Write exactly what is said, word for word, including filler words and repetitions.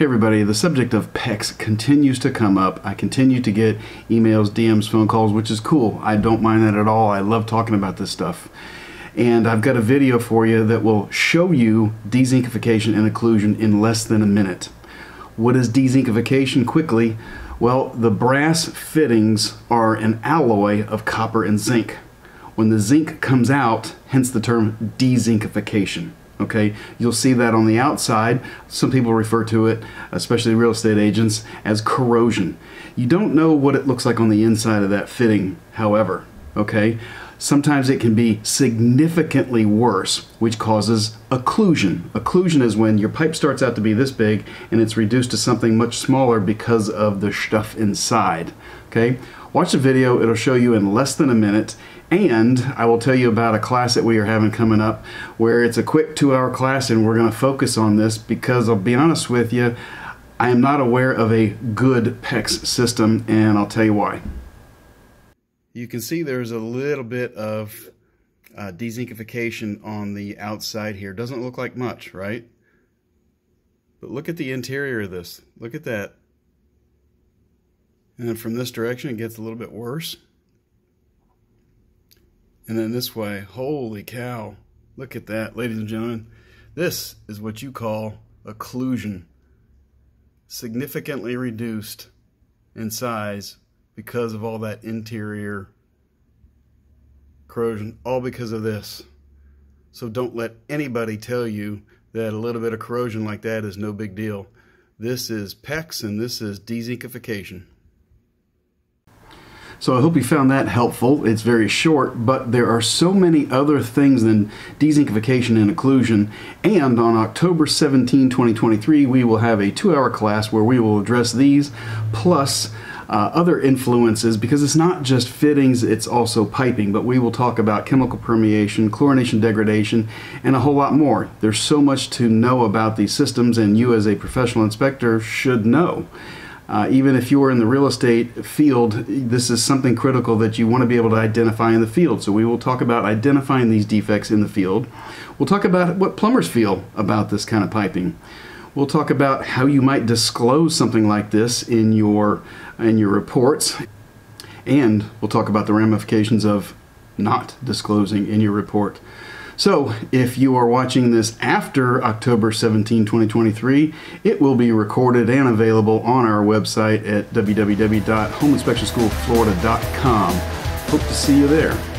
Hey everybody, the subject of P E X continues to come up. I continue to get emails, D Ms, phone calls, which is cool. I don't mind that at all. I love talking about this stuff. And I've got a video for you that will show you dezincification and occlusion in less than a minute. What is dezincification? Quickly, well, the brass fittings are an alloy of copper and zinc. When the zinc comes out, hence the term dezincification. Okay, you'll see that on the outside. Some people refer to it, especially real estate agents, as corrosion. You don't know what it looks like on the inside of that fitting, however. Okay, sometimes it can be significantly worse, which causes occlusion. Occlusion is when your pipe starts out to be this big and it's reduced to something much smaller because of the stuff inside. Okay, watch the video. It'll show you in less than a minute. And I will tell you about a class that we are having coming up where it's a quick two-hour class and we're going to focus on this because I'll be honest with you, I am not aware of a good P E X system, and I'll tell you why. You can see there's a little bit of uh, dezincification on the outside here. Doesn't look like much, right? But look at the interior of this. Look at that. And then from this direction, it gets a little bit worse. And then this way, holy cow, look at that, ladies and gentlemen. This is what you call occlusion. Significantly reduced in size because of all that interior corrosion, all because of this. So don't let anybody tell you that a little bit of corrosion like that is no big deal. This is P E X and this is dezincification. So I hope you found that helpful. It's very short, but there are so many other things than dezincification and occlusion. And on October seventeenth, twenty twenty-three, we will have a two-hour class where we will address these, plus uh, other influences, because it's not just fittings, it's also piping. But we will talk about chemical permeation, chlorination degradation, and a whole lot more. There's so much to know about these systems, and you as a professional inspector should know. Uh, even if you are in the real estate field, this is something critical that you want to be able to identify in the field. So we will talk about identifying these defects in the field. We'll talk about what plumbers feel about this kind of piping. We'll talk about how you might disclose something like this in your, in your reports. And we'll talk about the ramifications of not disclosing in your report. So if you are watching this after October seventeenth, twenty twenty-three, it will be recorded and available on our website at w w w dot home inspection school florida dot com. Hope to see you there.